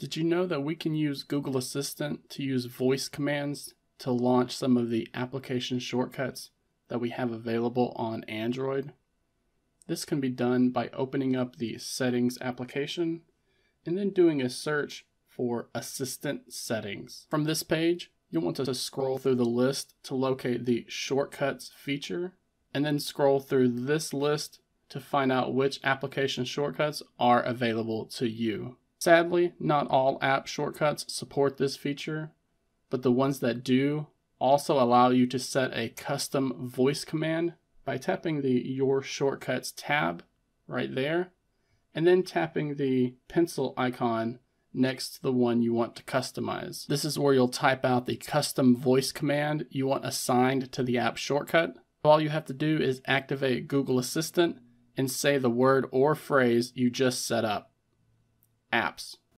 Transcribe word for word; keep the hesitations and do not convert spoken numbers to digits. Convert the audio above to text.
Did you know that we can use Google Assistant to use voice commands to launch some of the application shortcuts that we have available on Android? This can be done by opening up the Settings application and then doing a search for Assistant Settings. From this page, you'll want to scroll through the list to locate the Shortcuts feature, and then scroll through this list to find out which application shortcuts are available to you. Sadly, not all app shortcuts support this feature, but the ones that do also allow you to set a custom voice command by tapping the Your Shortcuts tab right there, and then tapping the pencil icon next to the one you want to customize. This is where you'll type out the custom voice command you want assigned to the app shortcut. All you have to do is activate Google Assistant and say the word or phrase you just set up. Apps.